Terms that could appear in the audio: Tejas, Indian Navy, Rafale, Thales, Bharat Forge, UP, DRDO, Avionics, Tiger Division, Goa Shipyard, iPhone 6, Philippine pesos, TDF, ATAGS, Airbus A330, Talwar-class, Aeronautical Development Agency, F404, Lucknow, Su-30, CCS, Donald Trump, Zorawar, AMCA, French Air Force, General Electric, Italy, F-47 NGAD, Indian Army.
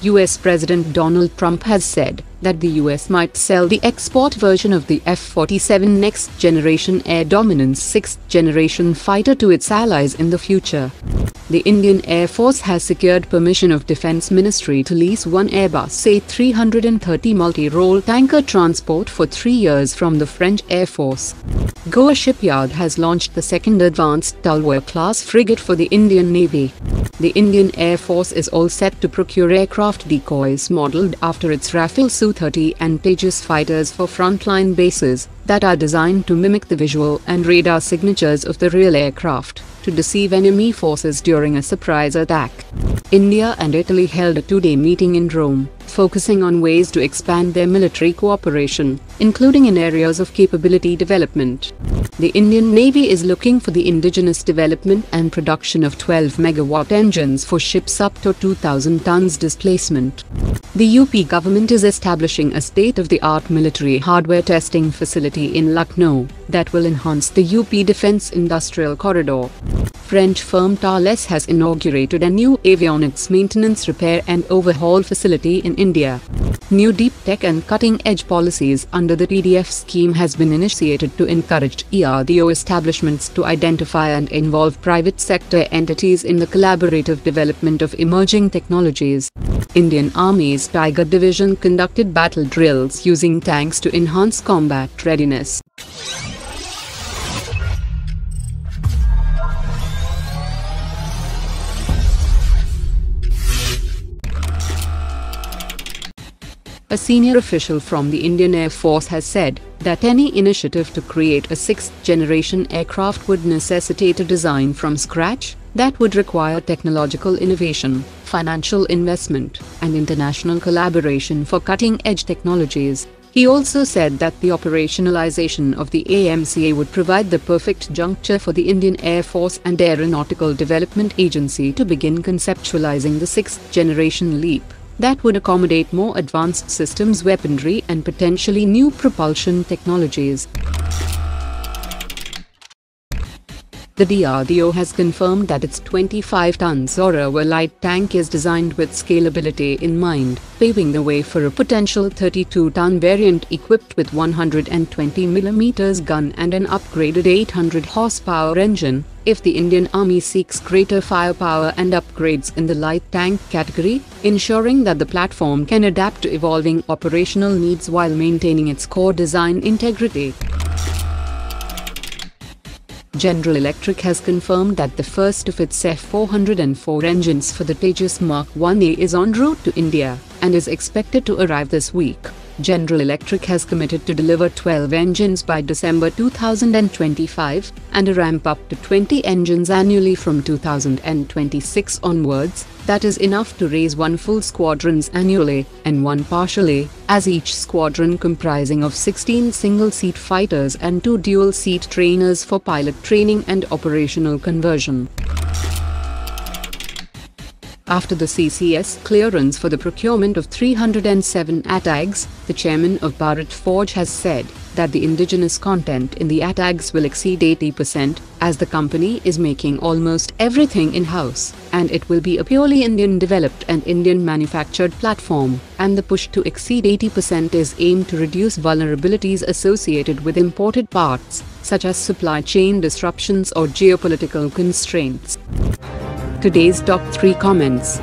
US President Donald Trump has said that the US might sell the export version of the F-47 next-generation air dominance sixth-generation fighter to its allies in the future. The Indian Air Force has secured permission of Defense Ministry to lease one Airbus A330 multi-role tanker transport for 3 years from the French Air Force. Goa Shipyard has launched the second advanced Talwar-class frigate for the Indian Navy. The Indian Air Force is all set to procure aircraft decoys modeled after its Rafale Su-30 and Tejas fighters for frontline bases that are designed to mimic the visual and radar signatures of the real aircraft to deceive enemy forces during a surprise attack. India and Italy held a two-day meeting in Rome, focusing on ways to expand their military cooperation, including in areas of capability development. The Indian Navy is looking for the indigenous development and production of 12-megawatt engines for ships up to 2,000 tons displacement. The UP government is establishing a state-of-the-art military hardware testing facility in Lucknow that will enhance the UP defense industrial corridor. French firm Thales has inaugurated a new avionics maintenance, repair and overhaul facility in India. New deep tech and cutting-edge policies under the TDF scheme has been initiated to encourage DRDO establishments to identify and involve private sector entities in the collaborative development of emerging technologies. Indian Army's Tiger Division conducted battle drills using tanks to enhance combat readiness. A senior official from the Indian Air Force has said that any initiative to create a sixth-generation aircraft would necessitate a design from scratch that would require technological innovation, financial investment, and international collaboration for cutting-edge technologies. He also said that the operationalization of the AMCA would provide the perfect juncture for the Indian Air Force and Aeronautical Development Agency to begin conceptualizing the sixth-generation leap that would accommodate more advanced systems, weaponry and potentially new propulsion technologies. The DRDO has confirmed that its 25-ton Zorawar light tank is designed with scalability in mind, paving the way for a potential 32-ton variant equipped with 120mm gun and an upgraded 800-horsepower engine. If the Indian Army seeks greater firepower and upgrades in the light tank category, ensuring that the platform can adapt to evolving operational needs while maintaining its core design integrity. General Electric has confirmed that the first of its F404 engines for the Tejas Mark 1A is en route to India and is expected to arrive this week. General Electric has committed to deliver 12 engines by December 2025, and a ramp up to 20 engines annually from 2026 onwards. That is enough to raise one full squadron annually, and one partially, as each squadron comprising of 16 single-seat fighters and 2 dual-seat trainers for pilot training and operational conversion. After the CCS clearance for the procurement of 307 ATAGS, the chairman of Bharat Forge has said that the indigenous content in the ATAGS will exceed 80%, as the company is making almost everything in-house, and it will be a purely Indian-developed and Indian-manufactured platform, and the push to exceed 80% is aimed to reduce vulnerabilities associated with imported parts, such as supply chain disruptions or geopolitical constraints. Today's top 3 comments.